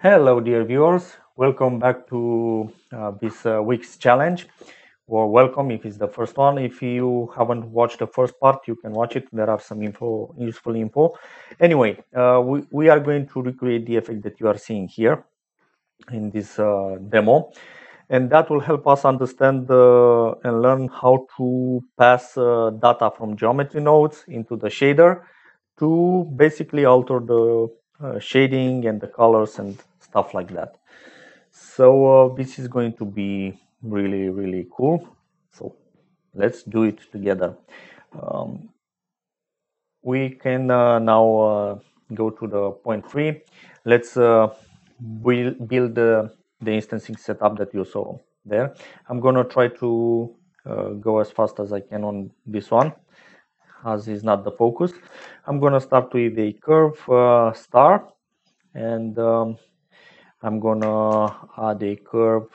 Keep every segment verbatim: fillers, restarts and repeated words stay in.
Hello dear viewers, welcome back to uh, this uh, week's challenge, or welcome if it's the first one. If you haven't watched the first part, you can watch it. There are some info, useful info. Anyway, uh, we, we are going to recreate the effect that you are seeing here in this uh, demo, and that will help us understand uh, and learn how to pass uh, data from geometry nodes into the shader to basically alter the Uh, shading and the colors and stuff like that. So uh, this is going to be really really cool, so let's do it together. Um, we can uh, now uh, go to the point three. Let's uh, build, build uh, the instancing setup that you saw there. I'm gonna try to uh, go as fast as I can on this one, as is not the focus. I'm gonna start with a curve uh, star, and um, I'm gonna add a curve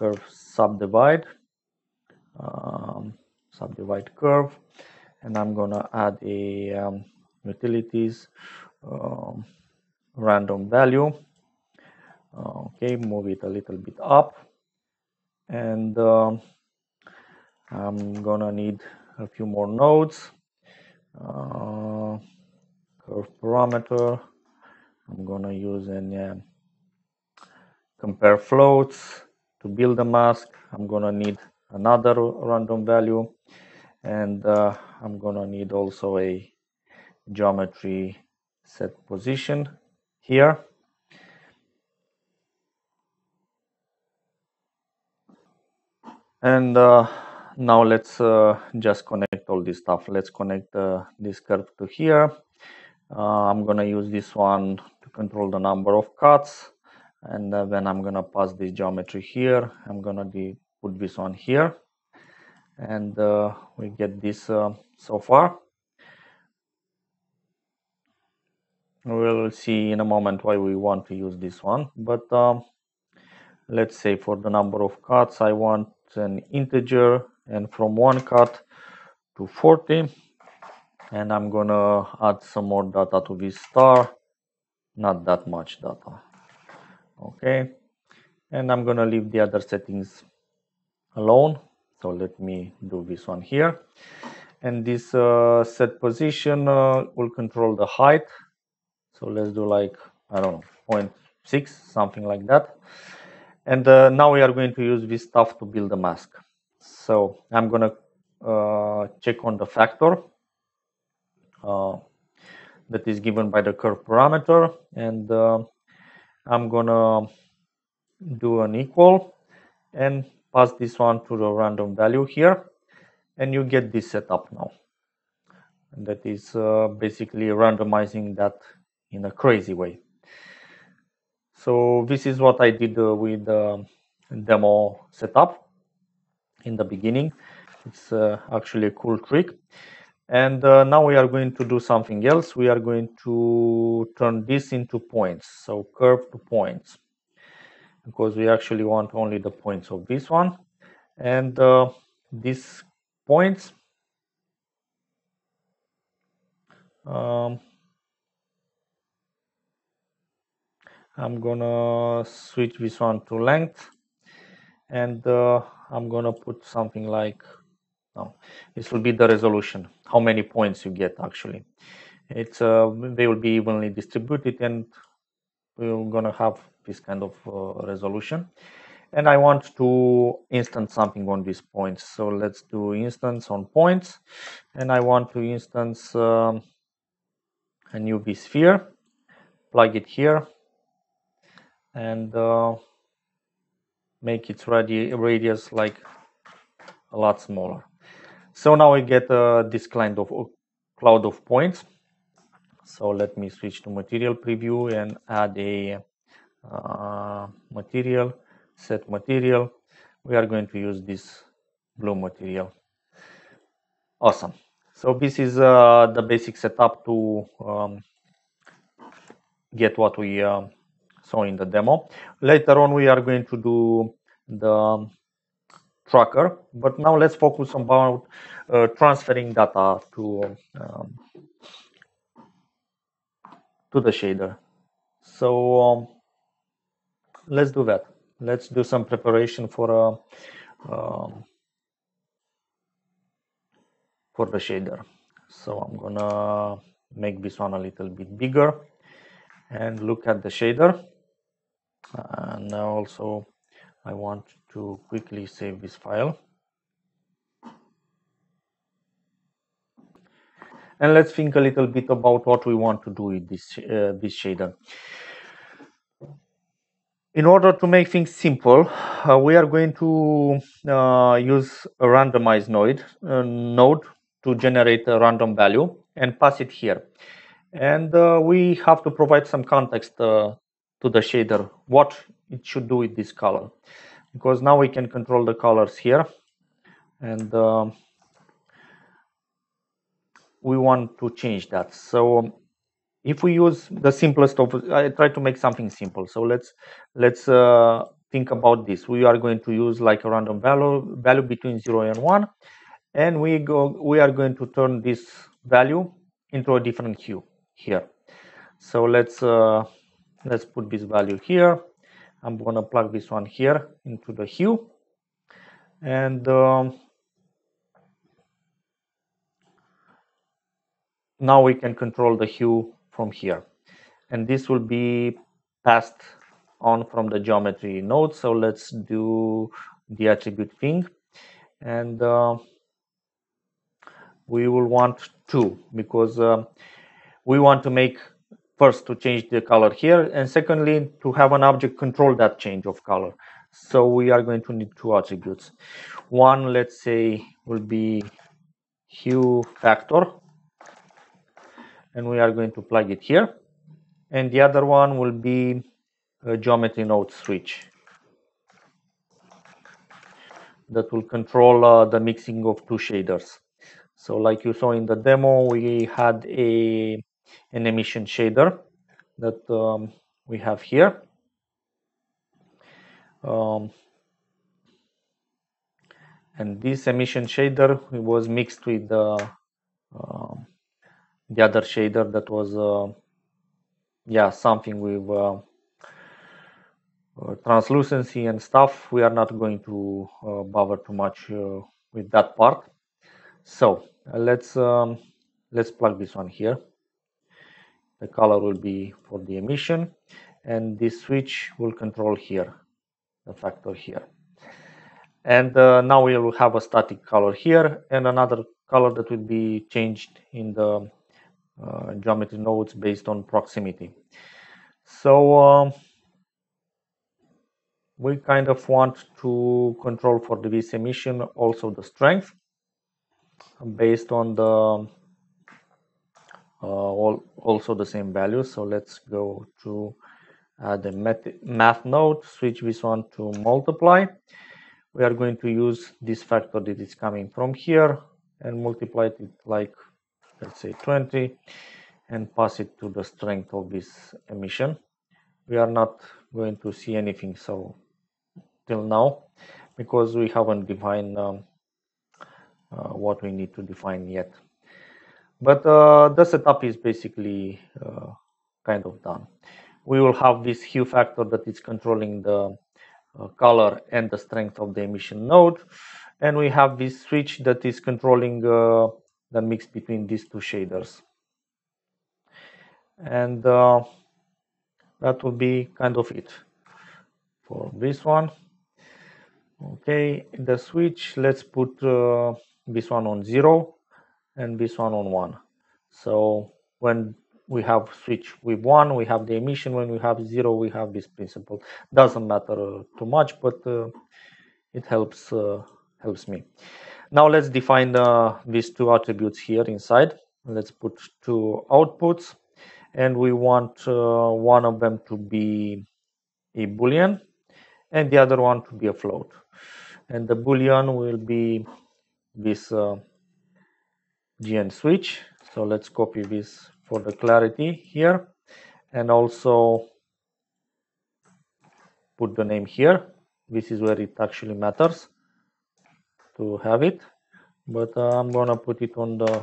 curve subdivide, um, subdivide curve, and I'm gonna add a um, utilities um, random value. Uh, okay, move it a little bit up, and um, I'm gonna need a few more nodes. Uh, curve parameter, I'm gonna use an uh, compare floats to build a mask. I'm gonna need another random value, and uh, I'm gonna need also a geometry set position here. And uh, now let's uh, just connect all this stuff. Let's connect uh, this curve to here. Uh, I'm gonna use this one to control the number of cuts, and uh, then I'm gonna pass this geometry here. I'm gonna put this on here, and uh, we get this uh, so far. We'll see in a moment why we want to use this one, but um, let's say for the number of cuts, I want an integer, and from one cut to forty, and I'm gonna add some more data to this star, not that much data. Okay, and I'm gonna leave the other settings alone, so let me do this one here. And this uh, set position uh, will control the height, so let's do like, I don't know, zero point six, something like that. And uh, now we are going to use this stuff to build a mask. So I'm gonna uh, check on the factor uh, that is given by the curve parameter, and uh, I'm gonna do an equal and pass this one to the random value here, and you get this setup now. And that is uh, basically randomizing that in a crazy way. So this is what I did uh, with the uh, demo setup in the beginning. It's uh, actually a cool trick. And uh, now we are going to do something else. We are going to turn this into points. So curve to points, because we actually want only the points of this one. And uh, these points, um, I'm gonna switch this one to length, and uh, I'm gonna put something like, no, this will be the resolution, how many points you get actually. It's uh, they will be evenly distributed, and we're gonna have this kind of uh, resolution. And I want to instance something on these points, so let's do instance on points, and I want to instance um, a new U V sphere, plug it here, and uh, make its radi radius like a lot smaller. So now we get uh, this kind of cloud of points. So let me switch to material preview and add a uh, material, set material. We are going to use this blue material. Awesome. So this is uh, the basic setup to um, get what we uh, So in the demo. Later on we are going to do the tracker, but now let's focus about uh, transferring data to um, to the shader. So um, let's do that. Let's do some preparation for uh, uh, for the shader. So I'm gonna make this one a little bit bigger and look at the shader. And now also I want to quickly save this file. And let's think a little bit about what we want to do with this, uh, this shader. In order to make things simple, uh, we are going to uh, use a randomized node, uh, node to generate a random value and pass it here. And uh, we have to provide some context uh, to the shader, what it should do with this color. Because now we can control the colors here. And uh, we want to change that. So if we use the simplest of, I try to make something simple. So let's let's uh, think about this. We are going to use like a random value value between zero and one, and we go we are going to turn this value into a different hue here. So let's uh, let's put this value here. I'm gonna plug this one here into the hue, and um, now we can control the hue from here, and this will be passed on from the geometry node. So let's do the attribute thing, and uh, we will want two, because uh, we want to make first to change the color here, and secondly to have an object control that change of color. So we are going to need two attributes. One, let's say, will be hue factor, and we are going to plug it here, and the other one will be a geometry node switch that will control uh, the mixing of two shaders. So like you saw in the demo, we had a an emission shader that um, we have here, um, and this emission shader was mixed with the uh, the other shader that was uh, yeah something with uh, uh, translucency and stuff. We are not going to uh, bother too much uh, with that part. So uh, let's um, let's plug this one here. The color will be for the emission, and this switch will control here the factor here, and uh, now we will have a static color here and another color that will be changed in the Uh, geometry nodes based on proximity. So um, we kind of want to control for the this emission also the strength based on the uh, all, also the same value. So let's go to uh, the math, math node, switch this one to multiply. We are going to use this factor that is coming from here and multiply it like, let's say twenty, and pass it to the strength of this emission. We are not going to see anything so till now, because we haven't defined um, uh, what we need to define yet. But uh, the setup is basically uh, kind of done. We will have this hue factor that is controlling the uh, color and the strength of the emission node, and we have this switch that is controlling uh, the mix between these two shaders, and uh, that will be kind of it for this one. Okay, the switch, let's put uh, this one on zero and this one on one. So when we have switch with one, we have the emission. When we have zero, we have this principle. Doesn't matter too much, but uh, it helps uh, helps me. Now let's define uh, these two attributes here inside. Let's put two outputs, and we want uh, one of them to be a boolean and the other one to be a float. And the boolean will be this uh, G N switch. So let's copy this for the clarity here, and also put the name here. This is where it actually matters to have it, but uh, I'm gonna put it on the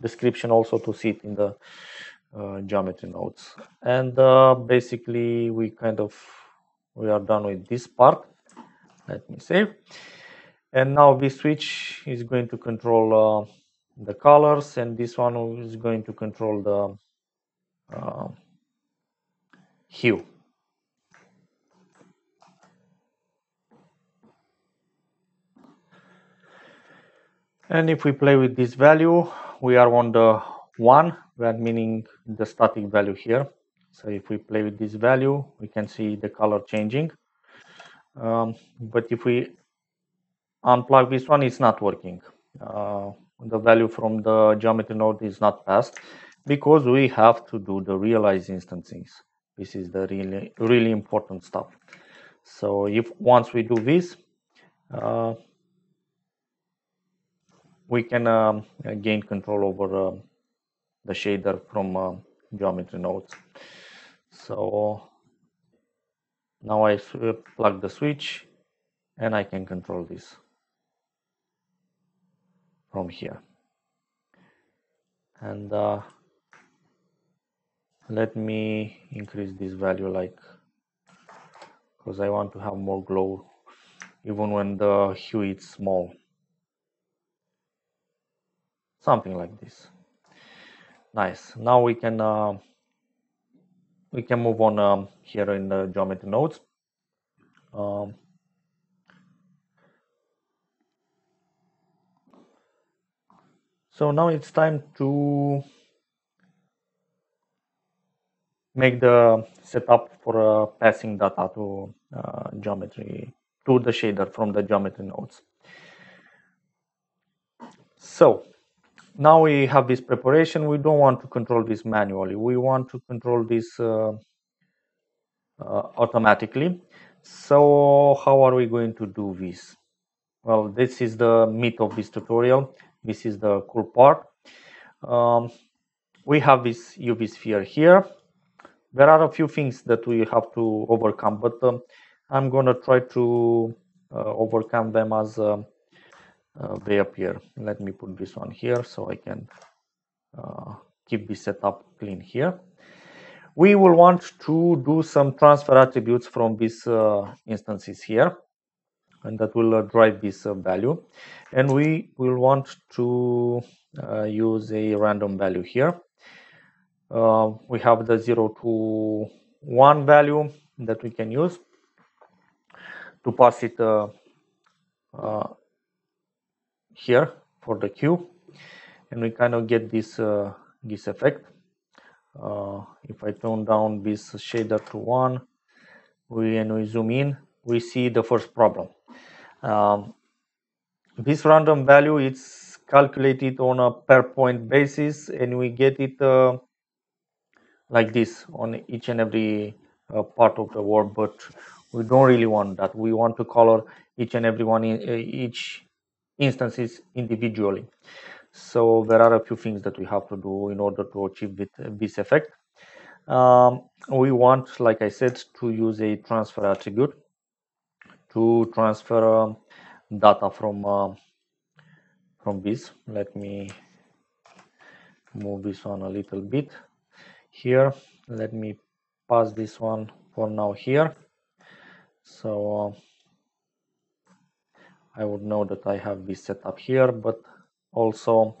description also to see it in the uh, geometry nodes. And uh, basically we kind of We are done with this part. Let me save. And now this switch is going to control uh, the colors, and this one is going to control the uh, hue. And if we play with this value, we are on the one, we are meaning the static value here. So if we play with this value, we can see the color changing. Um, but if we unplug this one, it's not working. Uh, the value from the geometry node is not passed because we have to do the realize instancings. This is the really, really important stuff. So if once we do this, uh, we can um, gain control over uh, the shader from uh, geometry nodes. So now I plug the switch and I can control this from here. And uh, let me increase this value, like, because I want to have more glow even when the hue is small. Something like this. Nice. Now we can uh, we can move on um, here in the geometry nodes. Um, so now it's time to make the setup for uh, passing data to uh, geometry to the shader from the geometry nodes. So now we have this preparation. We don't want to control this manually. We want to control this uh, uh, automatically. So how are we going to do this? Well, this is the meat of this tutorial. This is the cool part. Um, we have this U V sphere here. There are a few things that we have to overcome, but um, I'm going to try to uh, overcome them as uh, Uh, they appear. Let me put this one here so I can uh, keep this setup clean here. We will want to do some transfer attributes from these uh, instances here, and that will uh, drive this uh, value. And we will want to uh, use a random value here. Uh, we have the zero to one value that we can use to pass it uh, uh, here for the cube, and we kind of get this uh, this effect. Uh, if I tone down this shader to one, we and we zoom in, we see the first problem. Um, this random value, it's calculated on a per point basis, and we get it uh, like this on each and every uh, part of the world, but we don't really want that. We want to color each and every one in uh, each instances individually. So there are a few things that we have to do in order to achieve with this effect. Um, we want, like I said, to use a transfer attribute to transfer um, data from uh, from this. Let me move this one a little bit here. Let me pass this one for now here. So uh, I would know that I have this set up here, but also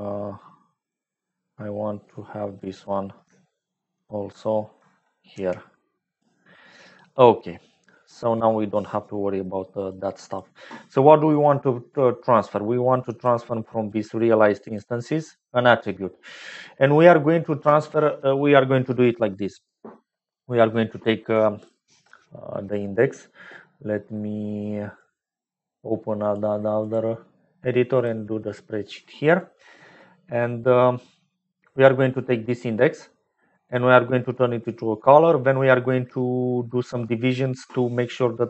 uh, I want to have this one also here. Okay, so now we don't have to worry about uh, that stuff. So what do we want to uh, transfer? We want to transfer from these realized instances an attribute, and we are going to transfer. Uh, we are going to do it like this. We are going to take um, uh, the index. Let me open another editor and do the spreadsheet here, and um, we are going to take this index and we are going to turn it into a color. Then we are going to do some divisions to make sure that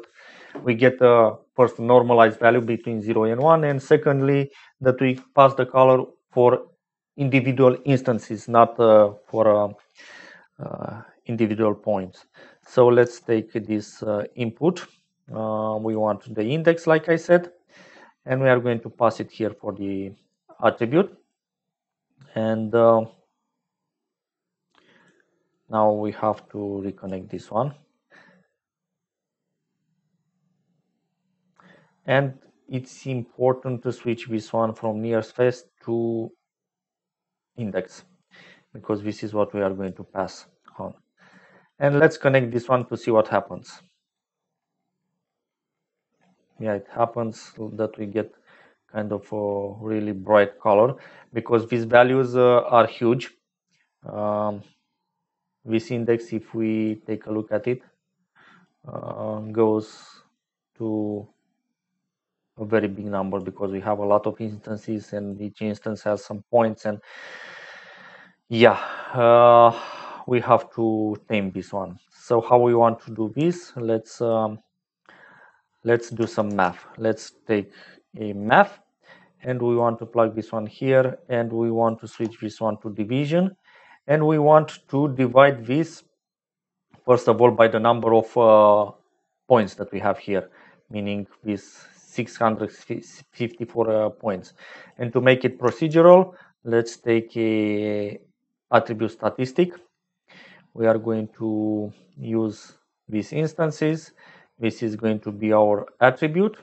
we get a first normalized value between zero and one, and secondly that we pass the color for individual instances, not uh, for uh, uh, individual points. So let's take this uh, input. Uh, we want the index, like I said, and we are going to pass it here for the attribute. And uh, now we have to reconnect this one. and it's important to switch this one from nearest face to index, because this is what we are going to pass on. And let's connect this one to see what happens. Yeah, it happens that we get kind of a really bright color, because these values uh, are huge. Um, this index, if we take a look at it, uh, goes to a very big number, because we have a lot of instances and each instance has some points, and yeah, uh, we have to tame this one. So how we want to do this, let's um, let's do some math. Let's take a math, and we want to plug this one here, and we want to switch this one to division, and we want to divide this first of all by the number of uh, points that we have here, meaning this six hundred fifty-four uh, points. And to make it procedural, let's take a attribute statistic. We are going to use these instances. This is going to be our attribute,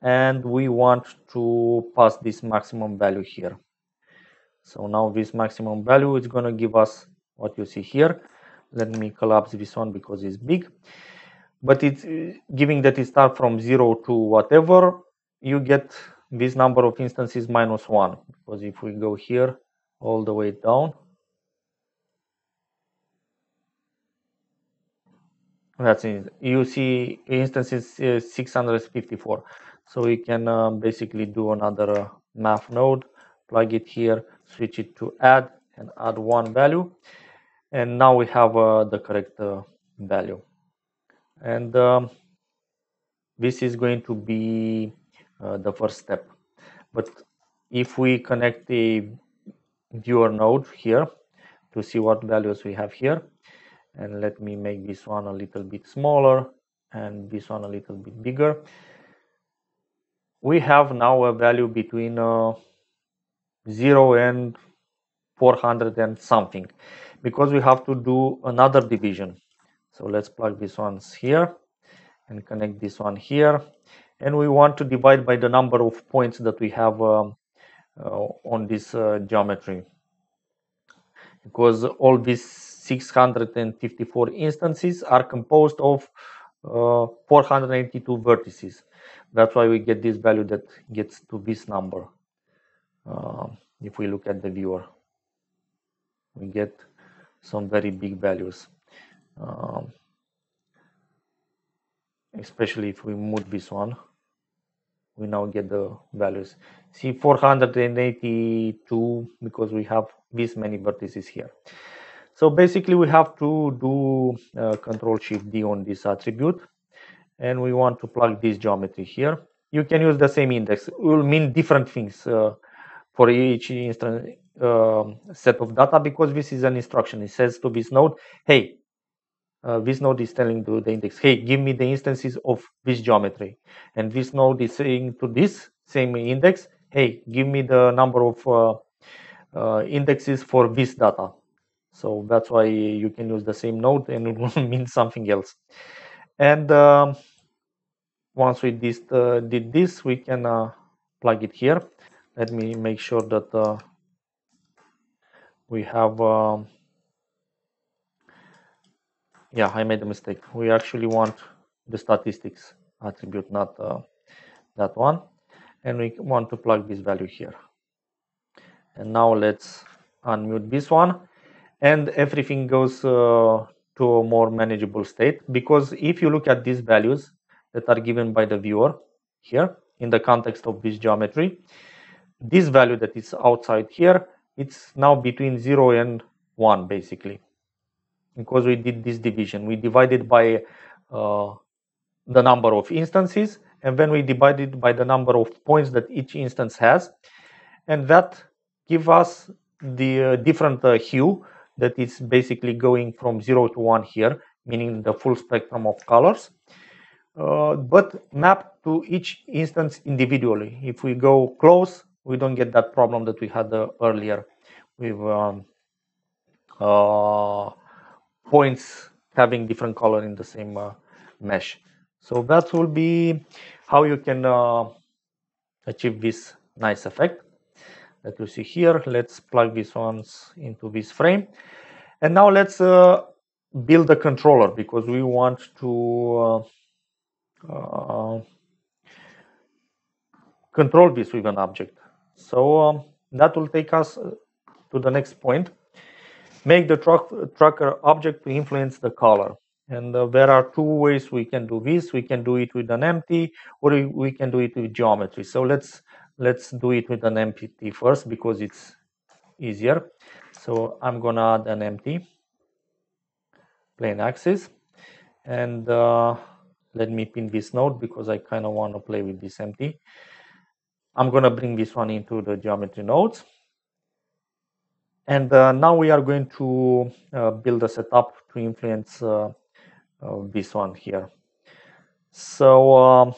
and we want to pass this maximum value here. So now this maximum value is going to give us what you see here. Let me collapse this one because it's big. But it's giving that it starts from zero to whatever, you get this number of instances minus one, because if we go here all the way down, that's it. You see instances uh, six hundred fifty-four. So we can uh, basically do another uh, math node, plug it here, switch it to add, and add one value, and now we have uh, the correct uh, value. And um, this is going to be uh, the first step. But if we connect the viewer node here to see what values we have here, and let me make this one a little bit smaller and this one a little bit bigger, we have now a value between uh, zero and four hundred and something, because we have to do another division. So let's plug these ones here and connect this one here, and we want to divide by the number of points that we have um, uh, on this uh, geometry, because all these six hundred fifty-four instances are composed of uh, four hundred eighty-two vertices. That's why we get this value that gets to this number. Uh, if we look at the viewer, we get some very big values. Um, especially if we move this one, we now get the values. See, four hundred eighty-two, because we have this many vertices here. So basically we have to do uh, Control Shift D on this attribute, and we want to plug this geometry here. You can use the same index, it will mean different things uh, for each instance uh, set of data, because this is an instruction. It says to this node, hey, Uh, this node is telling to the index, hey, give me the instances of this geometry, and this node is saying to this same index, hey, give me the number of uh, uh, indexes for this data. So that's why you can use the same node and it will mean something else. And um, once we this, uh, did this, we can uh, plug it here. Let me make sure that uh, we have uh, yeah, I made a mistake. We actually want the statistics attribute, not uh, that one. And we want to plug this value here. And now let's unmute this one. And everything goes uh, to a more manageable state. Because if you look at these values that are given by the viewer here, in the context of this geometry, this value that is outside here, it's now between zero and one, basically. Because we did this division, we divided by uh, the number of instances, and then we divided by the number of points that each instance has, and that gives us the uh, different uh, hue that is basically going from zero to one here, meaning the full spectrum of colors, uh, but mapped to each instance individually. If we go close, we don't get that problem that we had uh, earlier with um, uh, points having different color in the same uh, mesh. So that will be how you can uh, achieve this nice effect that you see here. Let's plug these ones into this frame. And now let's uh, build a controller, because we want to uh, uh, control this with an object. So um, that will take us to the next point. Make the truck, tracker object to influence the color. And uh, there are two ways we can do this. We can do it with an empty, or we can do it with geometry. So let's let's do it with an empty first, because it's easier. So I'm gonna add an empty plane axis, and uh, let me pin this node, because I kind of want to play with this empty. I'm gonna bring this one into the geometry nodes. And uh, now we are going to uh, build a setup to influence uh, uh, this one here. So um,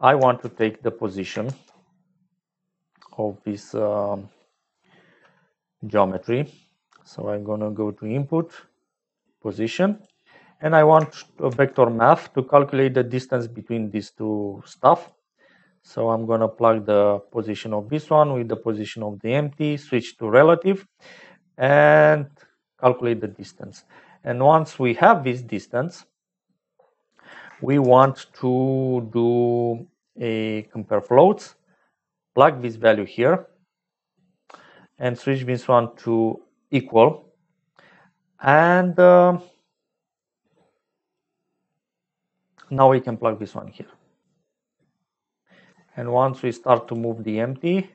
I want to take the position of this uh, geometry. So I'm going to go to input, position, and I want a vector math to calculate the distance between these two stuff. So I'm going to plug the position of this one with the position of the empty, switch to relative, and calculate the distance. And once we have this distance, we want to do a compare floats, plug this value here, and switch this one to equal. And uh, now we can plug this one here. And once we start to move the empty,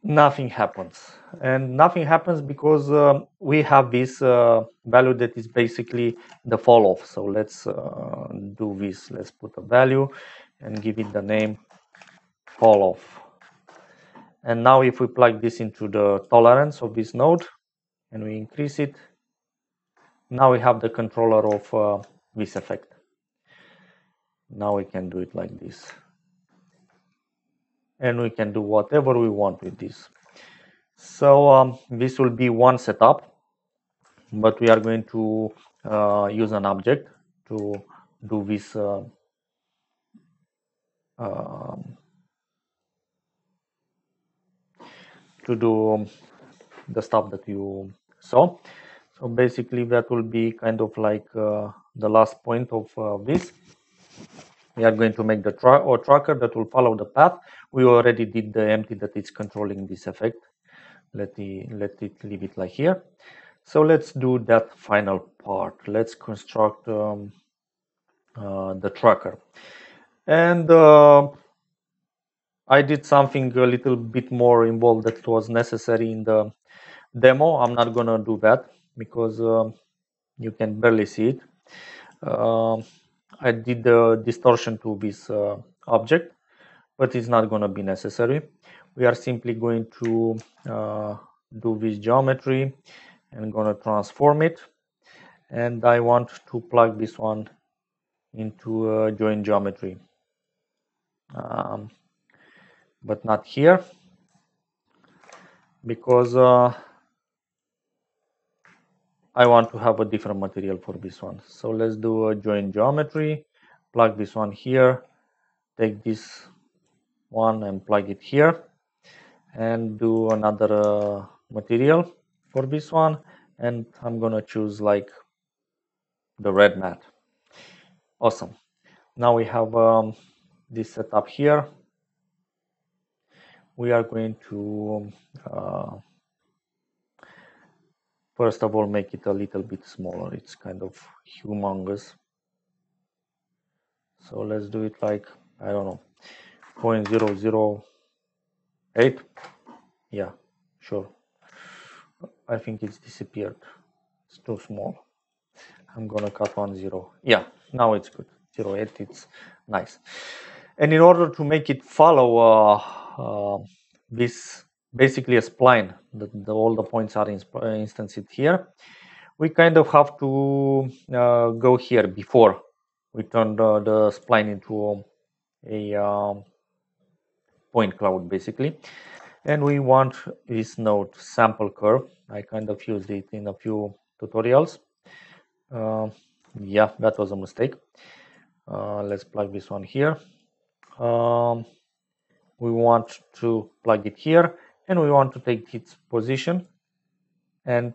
nothing happens. And nothing happens because um, we have this uh, value that is basically the fall off. So let's uh, do this. Let's put a value and give it the name fall off. And now if we plug this into the tolerance of this node, and we increase it, now we have the controller of uh, this effect. Now we can do it like this, and we can do whatever we want with this. So um, this will be one setup, but we are going to uh, use an object to do this uh, uh, to do the stuff that you saw. So basically that will be kind of like uh, the last point of uh, this. We are going to make the tra or tracker that will follow the path. We already did the empty that is controlling this effect. Let it, let it leave it like here. So let's do that final part. Let's construct um, uh, the tracker. And uh, I did something a little bit more involved that was necessary in the demo. I'm not gonna do that because uh, you can barely see it. Uh, I did the distortion to this uh, object, but it's not gonna be necessary. We are simply going to uh, do this geometry and gonna transform it. And I want to plug this one into uh, join geometry. Um, But not here, because uh, I want to have a different material for this one. So let's do a join geometry, plug this one here, take this one and plug it here, and do another uh, material for this one. And I'm gonna choose like the red mat. Awesome. Now we have um, this setup here. We are going to, uh, first of all, make it a little bit smaller. It's kind of humongous. So let's do it like, I don't know, zero point zero zero eight. Yeah, sure. I think it's disappeared. It's too small. I'm gonna cut one zero. Yeah, now it's good. zero point eight, it's nice. And in order to make it follow, uh, Uh, this basically a spline that the, all the points are in, uh, instanced here. We kind of have to uh, go here before we turn the, the spline into a, a um, point cloud basically. and we want this node sample curve. I kind of used it in a few tutorials. Uh, yeah, that was a mistake. Uh, let's plug this one here. Um, we want to plug it here, and we want to take its position and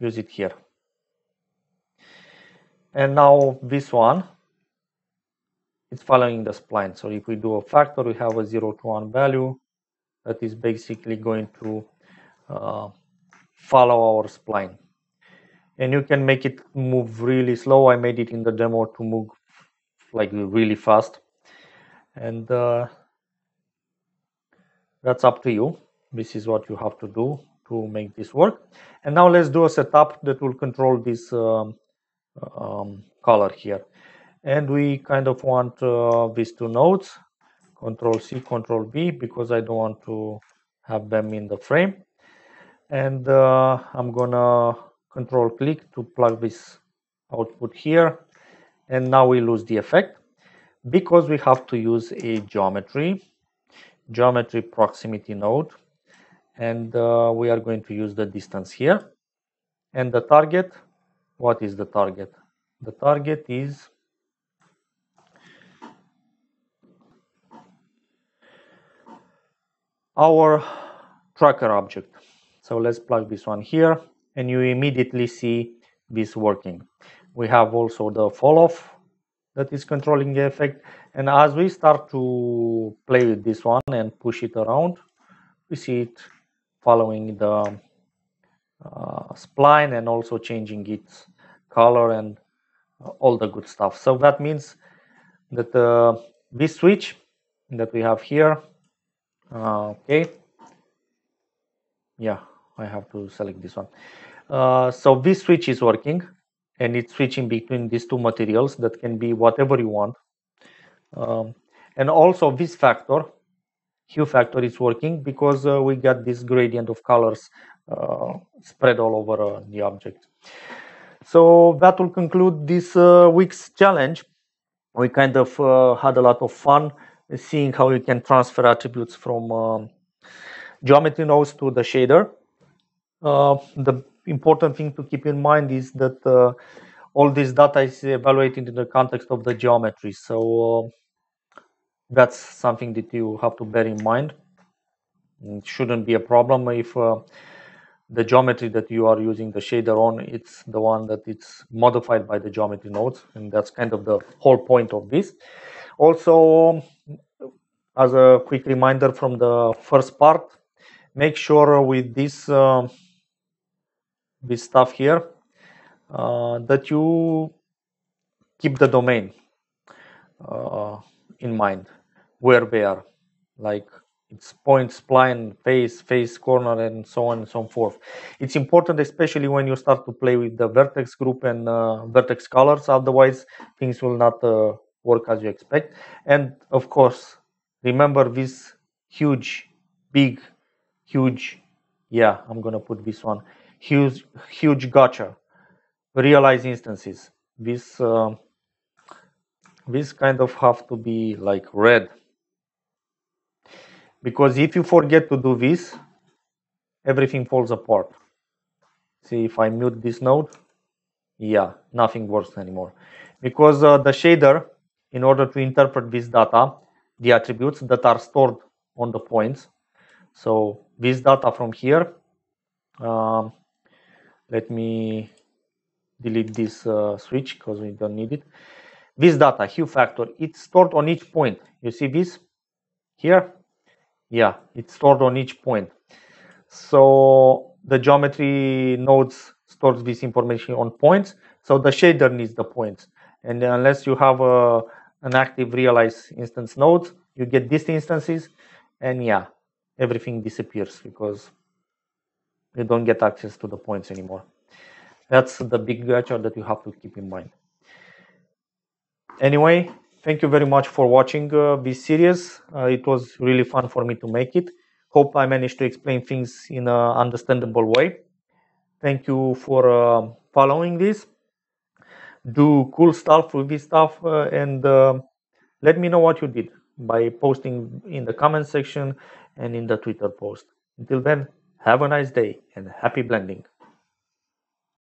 use it here. And now this one, it's following the spline. So if we do a factor, we have a zero to one value that is basically going to uh, follow our spline. And you can make it move really slow. I made it in the demo to move like really fast. And uh, that's up to you. This is what you have to do to make this work. And now let's do a setup that will control this um, um, color here. And we kind of want uh, these two nodes, Control C, Control V, because I don't want to have them in the frame. And uh, I'm gonna Control click to plug this output here. And now we lose the effect, because we have to use a geometry, geometry proximity node. And uh, we are going to use the distance here. And the target, what is the target? The target is our tracker object. So let's plug this one here, and you immediately see this working. We have also the fall off that is controlling the effect. And as we start to play with this one and push it around, we see it following the uh, spline and also changing its color and all the good stuff. So that means that uh, this switch that we have here, uh, okay, yeah, I have to select this one. Uh, so this switch is working, and it's switching between these two materials that can be whatever you want. Um, and also this factor, hue factor, is working because uh, we got this gradient of colors uh, spread all over uh, the object. So that will conclude this uh, week's challenge. We kind of uh, had a lot of fun seeing how you can transfer attributes from um, geometry nodes to the shader. Uh, the important thing to keep in mind is that uh, all this data is evaluated in the context of the geometry. So uh, that's something that you have to bear in mind. It shouldn't be a problem if uh, the geometry that you are using the shader on, it's the one that it's modified by the geometry nodes. And that's kind of the whole point of this. Also, as a quick reminder from the first part, make sure with this uh, this stuff here uh, that you keep the domain uh, in mind where they are, like it's point, spline, face, face, corner, and so on and so forth. It's important, especially when you start to play with the vertex group and uh, vertex colors, otherwise things will not uh, work as you expect. And of course, remember this huge, big, huge, yeah, I'm gonna put this one, huge, huge gotcha, realize instances. This, uh, this kind of have to be like red. Because if you forget to do this, everything falls apart. See, if I mute this node, yeah, nothing works anymore. Because uh, the shader, in order to interpret this data, the attributes that are stored on the points, so this data from here, um, let me delete this uh, switch because we don't need it. This data, hue factor, it's stored on each point. You see this here? Yeah, it's stored on each point. So the geometry nodes stores this information on points, so the shader needs the points. And unless you have a an active realize instance node, you get these instances, and yeah, everything disappears because you don't get access to the points anymore. That's the big gotcha that you have to keep in mind. Anyway, thank you very much for watching uh, this series. Uh, it was really fun for me to make it. Hope I managed to explain things in an understandable way. Thank you for uh, following this. Do cool stuff with this stuff, uh, and uh, let me know what you did by posting in the comment section and in the Twitter post. Until then, have a nice day and happy blending.